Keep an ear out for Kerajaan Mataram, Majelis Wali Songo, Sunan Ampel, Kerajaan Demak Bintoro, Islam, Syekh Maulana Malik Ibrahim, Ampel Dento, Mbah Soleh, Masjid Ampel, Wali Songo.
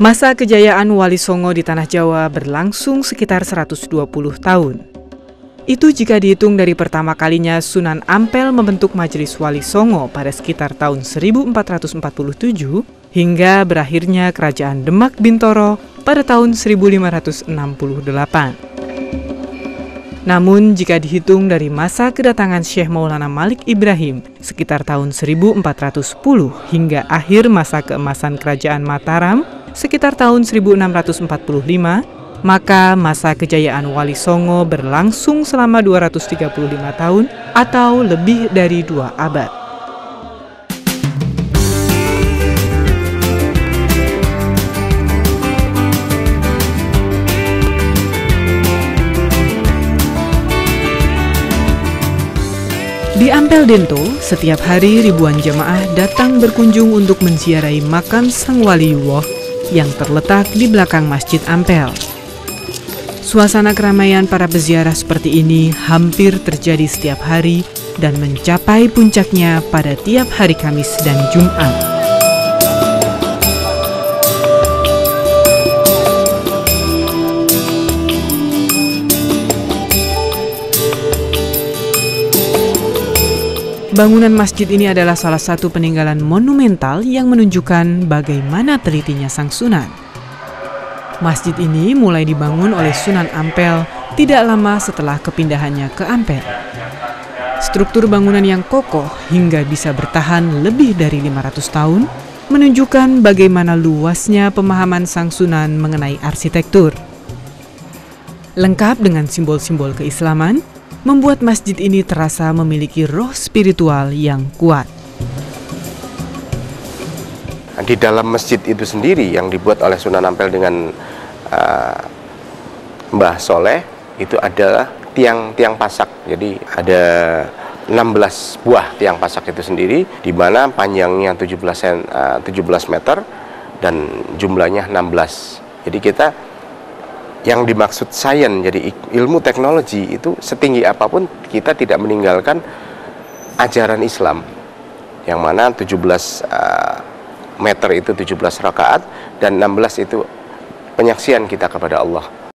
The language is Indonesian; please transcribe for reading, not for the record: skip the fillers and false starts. Masa kejayaan Wali Songo di Tanah Jawa berlangsung sekitar 120 tahun. Itu jika dihitung dari pertama kalinya Sunan Ampel membentuk Majelis Wali Songo pada sekitar tahun 1447 hingga berakhirnya Kerajaan Demak Bintoro pada tahun 1568. Namun jika dihitung dari masa kedatangan Syekh Maulana Malik Ibrahim sekitar tahun 1410 hingga akhir masa keemasan Kerajaan Mataram sekitar tahun 1645, maka masa kejayaan Wali Songo berlangsung selama 235 tahun atau lebih dari 2 abad. Di Ampel Dento, setiap hari ribuan jamaah datang berkunjung untuk menziarahi makam Sang Waliullah yang terletak di belakang Masjid Ampel. Suasana keramaian para peziarah seperti ini hampir terjadi setiap hari dan mencapai puncaknya pada tiap hari Kamis dan Jumat. Bangunan masjid ini adalah salah satu peninggalan monumental yang menunjukkan bagaimana telitinya Sang Sunan. Masjid ini mulai dibangun oleh Sunan Ampel tidak lama setelah kepindahannya ke Ampel. Struktur bangunan yang kokoh hingga bisa bertahan lebih dari 500 tahun menunjukkan bagaimana luasnya pemahaman Sang Sunan mengenai arsitektur. Lengkap dengan simbol-simbol keislaman, membuat masjid ini terasa memiliki roh spiritual yang kuat. Di dalam masjid itu sendiri yang dibuat oleh Sunan Ampel dengan Mbah Soleh itu adalah tiang-tiang pasak. Jadi ada 16 buah tiang pasak itu sendiri, di mana panjangnya 17 meter dan jumlahnya 16. Jadi kita yang dimaksud sains, jadi ilmu teknologi itu setinggi apapun kita tidak meninggalkan ajaran Islam. Yang mana 17 meter itu 17 rakaat dan 16 itu penyaksian kita kepada Allah.